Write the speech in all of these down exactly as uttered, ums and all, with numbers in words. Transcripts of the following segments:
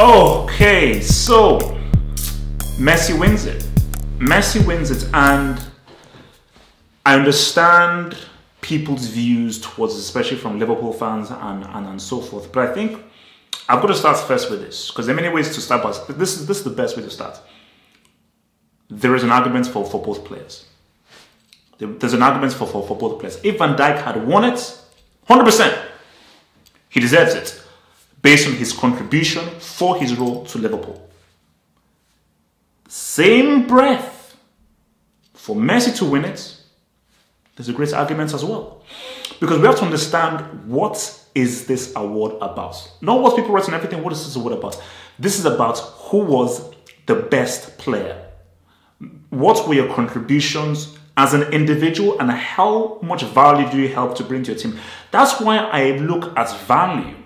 Okay, so Messi wins it. Messi wins it, and I understand people's views towards, especially from Liverpool fans and, and, and so forth. But I think I've got to start first with this, because there are many ways to start, but this is, this is the best way to start. There is an argument for, for both players. There, there's an argument for, for, for both players. If Van Dijk had won it, one hundred percent, he deserves it, based on his contribution for his role to Liverpool. Same breath, for Messi to win it, there's a great argument as well. Because we have to understand, what is this award about? Not what people write and everything. What is this award about? This is about who was the best player. What were your contributions as an individual, and how much value do you help to bring to your team? That's why I look at value.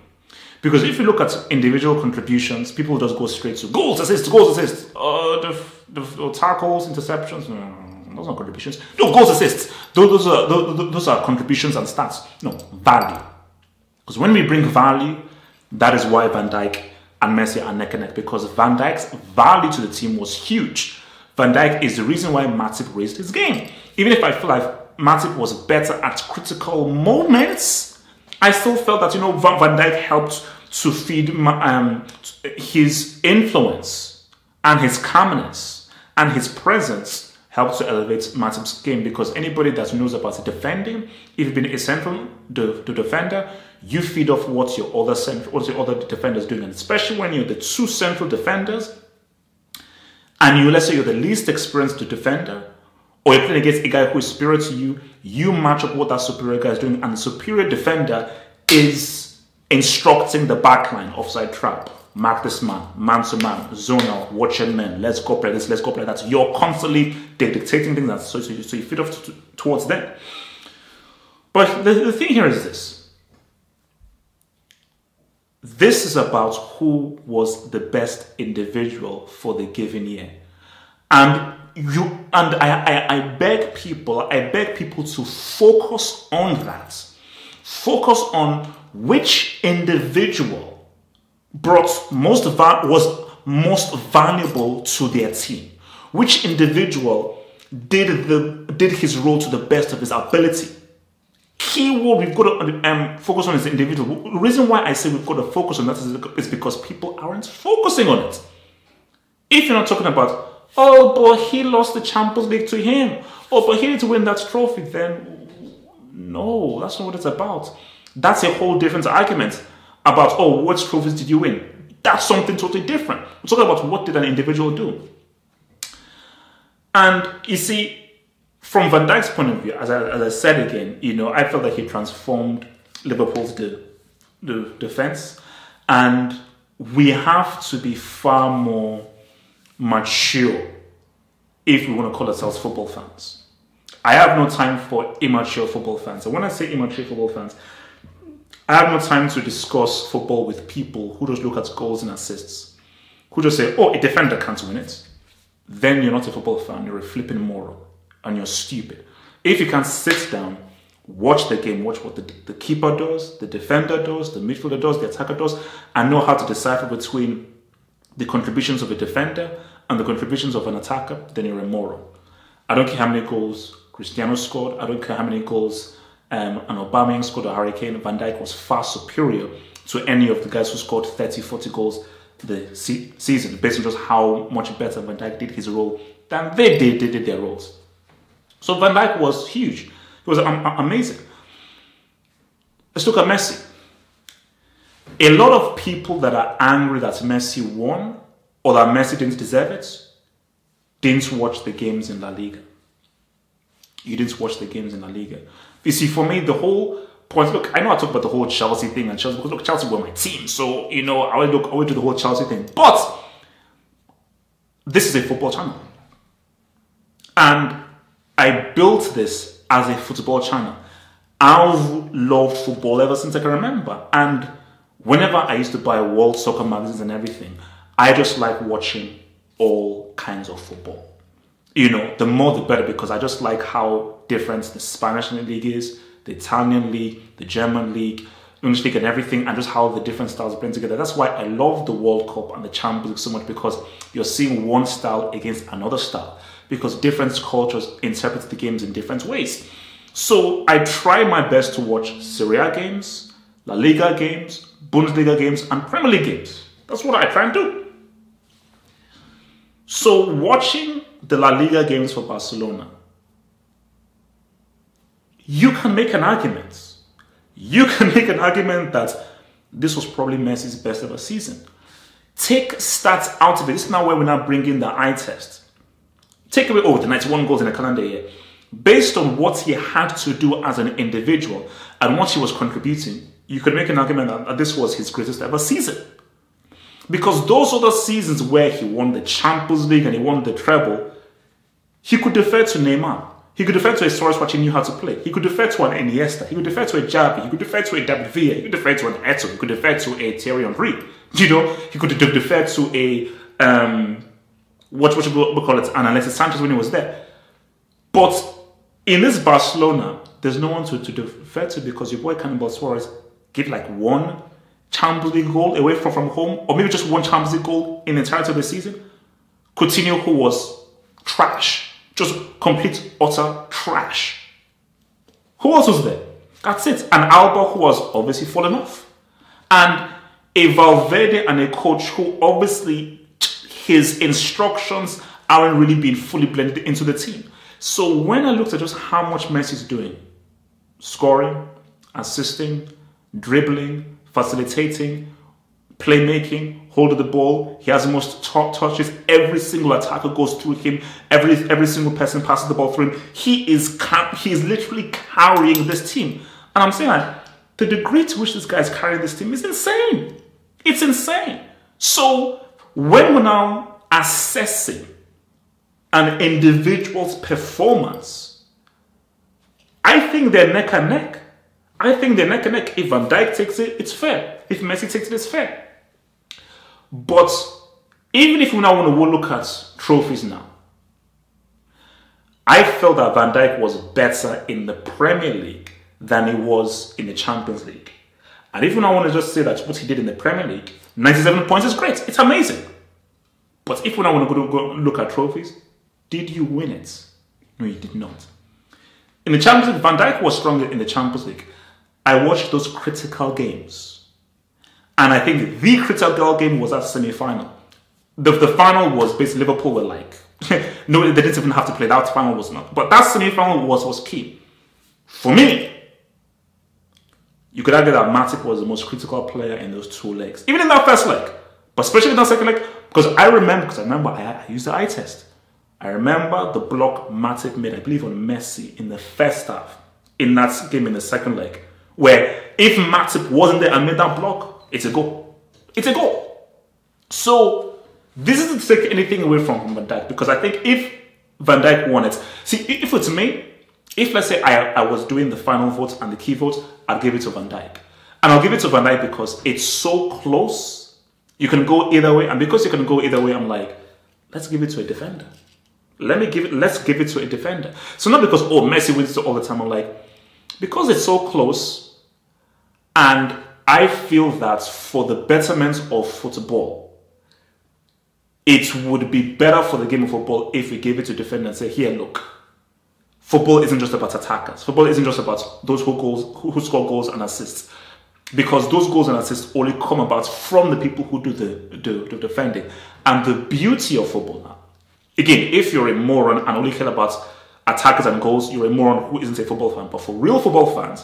Because if you look at individual contributions, people just go straight to goals, assists, goals, assists, uh, the, the, the tackles, interceptions. No, no, no, those are contributions. No, goals, assists. Those, those, are, those, those are contributions and stats. No, value. Because when we bring value, that is why Van Dijk and Messi are neck and neck. Because Van Dijk's value to the team was huge. Van Dijk is the reason why Matip raised his game. Even if I feel like Matip was better at critical moments, I still felt that, you know, Van, Van Dijk helped to feed um, his influence, and his calmness and his presence helped to elevate Matip's game. Because anybody that knows about defending, if you've been a central the, the defender, you feed off what your other central, what your other defenders doing, and especially when you're the two central defenders, and you, let's say you're the least experienced defender, or you're playing against a guy who is superior to you, you match up what that superior guy is doing, and the superior defender is instructing the backline, offside trap, mark this man, man to man, zone out, watching men, let's go play this, let's go play that. You're constantly dictating things, so, so, you, so you feed off towards them. But the, the thing here is this. This is about who was the best individual for the given year. And you and I, I, I beg people, I beg people to focus on that. Focus on which individual brought most was most valuable to their team. Which individual did the did his role to the best of his ability. Key word we've got to um, focus on is individual. The reason why I say we've got to focus on that is because people aren't focusing on it. If you're not talking about, oh, but he lost the Champions League to him. Oh, but he didn't win that trophy then. No, that's not what it's about. That's a whole different argument about, oh, what trophies did you win? That's something totally different. We're talking about what did an individual do. And you see, from Van Dijk's point of view, as I, as I said again, you know, I felt that he transformed Liverpool's the, the defense. And we have to be far more mature if we want to call ourselves football fans. I have no time for immature football fans. And when I say immature football fans, I have no time to discuss football with people who just look at goals and assists, who just say, oh, a defender can't win it. Then you're not a football fan, you're a flipping moron, and you're stupid. If you can sit down, watch the game, watch what the, the keeper does, the defender does, the midfielder does, the attacker does, and know how to decipher between the contributions of a defender and the contributions of an attacker, then you're a moron. I don't care how many goals Cristiano scored. I don't care how many goals um, an Aubameyang scored, or Harry Kane. Van Dijk was far superior to any of the guys who scored thirty, forty goals the se season, based on just how much better Van Dijk did his role than they did, they did their roles. So Van Dijk was huge. He was um, amazing. Let's look at Messi. A lot of people that are angry that Messi won or that Messi didn't deserve it didn't watch the games in La Liga. You didn't watch the games in La Liga. You see, for me, the whole point, look, I know I talk about the whole Chelsea thing and Chelsea, because look, Chelsea were my team, so, you know, I would, look, I would do the whole Chelsea thing. But this is a football channel. And I built this as a football channel. I've loved football ever since I can remember. And whenever I used to buy World Soccer magazines and everything, I just like watching all kinds of football. You know, the more the better, because I just like how different the Spanish league is, the Italian league, the German league. English League and everything, and just how the different styles are playing together. That's why I love the World Cup and the Champions League so much, because you're seeing one style against another style, because different cultures interpret the games in different ways. So I try my best to watch Serie A games, La Liga games, Bundesliga games, and Premier League games. That's what I try and do. So watching the La Liga games for Barcelona, you can make an argument. You can make an argument that this was probably Messi's best ever season. Take stats out of it. This is now where we're now bringing the eye test. Take away, oh, the ninety-one goals in a calendar year. Based on what he had to do as an individual and what he was contributing, you could make an argument that this was his greatest ever season. Because those other seasons where he won the Champions League and he won the treble, he could defer to Neymar. He could defer to a Suarez watch he knew how to play. He could defer to an Iniesta. He could defer to a Javi. He could defer to a David Villa. He could defer to an Eto. He could defer to a Thierry Henry. You know, he could defer to a, um, what, what we call it, Analesis Sanchez when he was there. But in this Barcelona, there's no one to, to defer to, because your boy Cannibal Suarez gave like one Champions League goal away from, from home, or maybe just one Champions League goal in the entirety of the season. Coutinho, who was trash. Just complete, utter trash. Who else was there? That's it. And Alba, who was obviously fallen off. And a Valverde and a coach who obviously his instructions aren't really being fully blended into the team. So when I looked at just how much Messi's doing, scoring, assisting, dribbling, facilitating, playmaking, hold of the ball, he has the most top touches, every single attacker goes through him, every every single person passes the ball through him. He is he is literally carrying this team. And I'm saying that the degree to which this guy is carrying this team is insane. It's insane. So when we're now assessing an individual's performance, I think they're neck and neck. I think they're neck and neck. If Van Dijk takes it, it's fair. If Messi takes it, it's fair. But even if we now want to look at trophies now, I felt that Van Dijk was better in the Premier League than he was in the Champions League. And if we now want to just say that what he did in the Premier League, ninety-seven points is great. It's amazing. But if we now want to go, to go look at trophies, did you win it? No, you did not. In the Champions League, Van Dijk was stronger in the Champions League. I watched those critical games. And I think the critical game was that semi-final. The, the final was basically Liverpool were like, no, they didn't even have to play. That final was not. But that semi-final was, was key. For me, you could argue that Matip was the most critical player in those two legs. Even in that first leg. But especially in that second leg. Because I remember, because I remember I, I used the eye test. I remember the block Matip made, I believe, on Messi in the first half. In that game in the second leg. Where if Matip wasn't there and made that block, it's a goal. It's a goal. So this isn't to take anything away from Van Dijk, because I think if Van Dijk won it, see, if it's me, if let's say I, I was doing the final vote and the key vote, I'd give it to Van Dijk. And I'll give it to Van Dijk because it's so close. You can go either way. And because you can go either way, I'm like, let's give it to a defender. Let me give it, let's give it to a defender. So not because, oh, Messi wins it all the time. I'm like, because it's so close, and I feel that for the betterment of football, it would be better for the game of football if we gave it to defenders and say, here, look, football isn't just about attackers. Football isn't just about those who, goals, who score goals and assists. Because those goals and assists only come about from the people who do the, the, the defending. And the beauty of football now, again, if you're a moron and only care about attackers and goals, you're a moron who isn't a football fan. But for real football fans,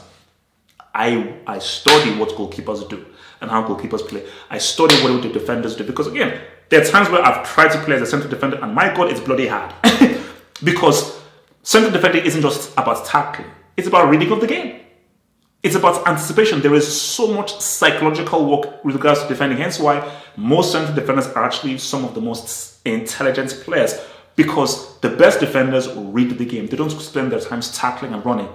I, I study what goalkeepers do and how goalkeepers play. I study what the defenders do, because again, there are times where I've tried to play as a central defender and my God, it's bloody hard. Because central defending isn't just about tackling. It's about reading of the game. It's about anticipation. There is so much psychological work with regards to defending. Hence why most central defenders are actually some of the most intelligent players, because the best defenders read the game. They don't spend their time tackling and running,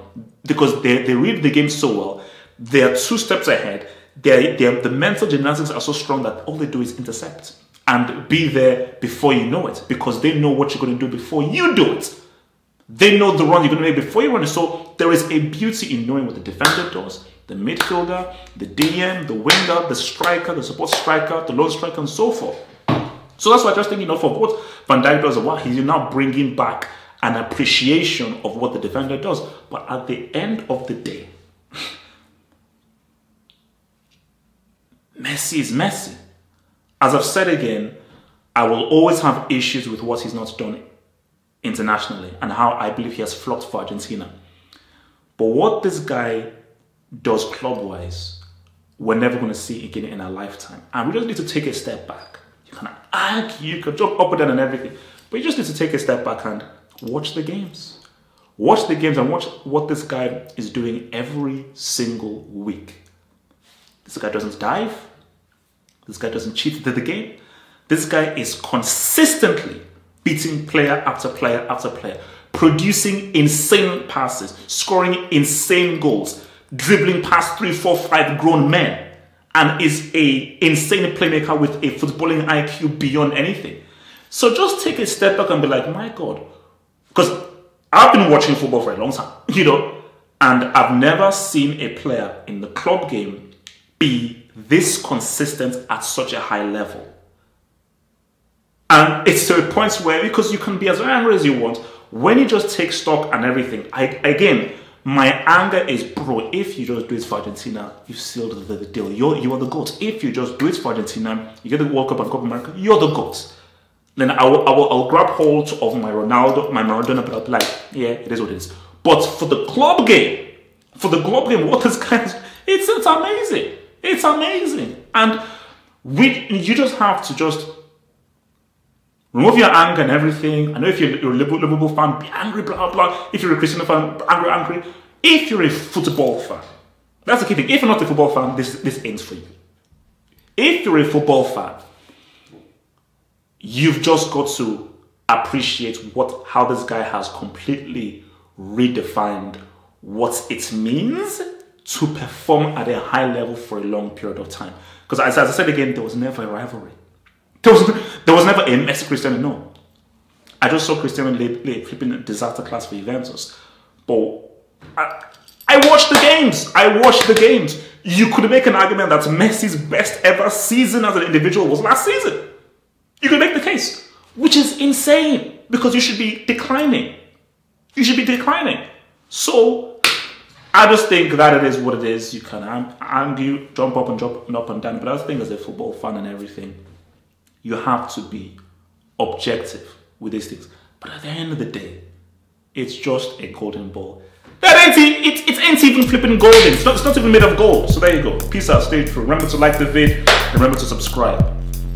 because they, they read the game so well. They are two steps ahead. They're, they're, the mental gymnastics are so strong that all they do is intercept and be there before you know it, because they know what you're going to do before you do it. They know the run you're going to make before you run it. So there is a beauty in knowing what the defender does the midfielder, the D M, the winger, the striker, the support striker, the lone striker, and so forth. So that's why I just think, you know, for what Van Dijk does, what he's now bringing back an appreciation of what the defender does. But at the end of the day, Messi is Messi. As I've said again, I will always have issues with what he's not done internationally and how I believe he has flopped for Argentina. But what this guy does club-wise, we're never going to see again in our lifetime. And we just need to take a step back. You can argue, you can jump up and down and everything, but you just need to take a step back and watch the games. Watch the games and watch what this guy is doing every single week. This guy doesn't dive. This guy doesn't cheat into the game. This guy is consistently beating player after player after player, producing insane passes, scoring insane goals, dribbling past three, four, five grown men, and is an insane playmaker with a footballing I Q beyond anything. So just take a step back and be like, my God, because I've been watching football for a long time, you know, and I've never seen a player in the club game be this consistent at such a high level. And it's to a point where, because you can be as angry as you want, when you just take stock and everything, I, again, my anger is, bro, if you just do it for Argentina, you've sealed the, the deal. You're, you are the GOAT. If you just do it for Argentina, you get the World Cup and Copa America, you're the GOAT. Then I will, I will, I'll grab hold of my Ronaldo, my Maradona, but I'll be like, yeah, it is what it is. But for the club game, for the club game, what this guy is, it's, it's amazing. It's amazing. And we, you just have to just remove your anger and everything. I know if you're, you're a Liverpool fan, be angry, blah, blah. If you're a Cristiano fan, angry, angry. If you're a football fan, that's the key thing. If you're not a football fan, this, this ain't for you. If you're a football fan, you've just got to appreciate what how this guy has completely redefined what it means to perform at a high level for a long period of time. Because as, as I said again, there was never a rivalry. There was, there was never a Messi Cristiano, no. I just saw Cristiano play flipping a disaster class for Juventus. But I, I watched the games. I watched the games. You could make an argument that Messi's best ever season as an individual was last season. You could make the case, which is insane because you should be declining. You should be declining. So I just think that it is what it is. You can argue, jump up and jump up and down. But I think as a football fan and everything, you have to be objective with these things. But at the end of the day, it's just a golden ball. That ain't, it, it ain't even flipping golden. It's not, it's not even made of gold. So there you go. Peace out. Stay true. Remember to like the vid. And remember to subscribe.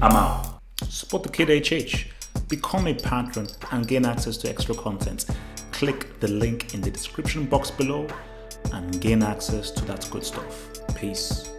I'm out. Support the Kid H H. Become a patron and gain access to extra content. Click the link in the description box below and gain access to that good stuff. Peace.